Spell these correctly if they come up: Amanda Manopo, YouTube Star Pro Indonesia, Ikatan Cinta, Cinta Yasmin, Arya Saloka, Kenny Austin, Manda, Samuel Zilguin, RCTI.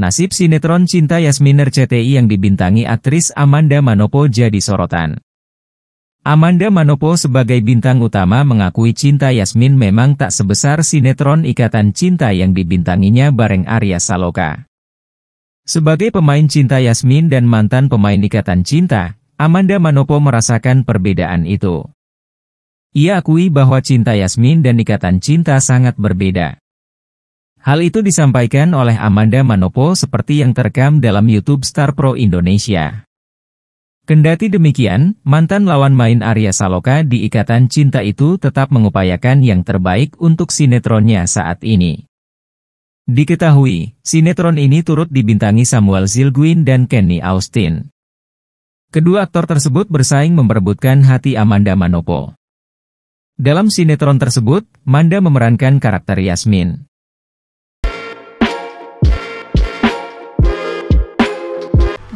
Nasib sinetron Cinta Yasmin RCTI yang dibintangi aktris Amanda Manopo jadi sorotan. Amanda Manopo sebagai bintang utama mengakui Cinta Yasmin memang tak sebesar sinetron Ikatan Cinta yang dibintanginya bareng Arya Saloka. Sebagai pemain Cinta Yasmin dan mantan pemain Ikatan Cinta, Amanda Manopo merasakan perbedaan itu. Ia akui bahwa Cinta Yasmin dan Ikatan Cinta sangat berbeda. Hal itu disampaikan oleh Amanda Manopo seperti yang terekam dalam YouTube Star Pro Indonesia. Kendati demikian, mantan lawan main Arya Saloka di Ikatan Cinta itu tetap mengupayakan yang terbaik untuk sinetronnya saat ini. Diketahui, sinetron ini turut dibintangi Samuel Zilguin dan Kenny Austin. Kedua aktor tersebut bersaing memperebutkan hati Amanda Manopo. Dalam sinetron tersebut, Manda memerankan karakter Yasmin.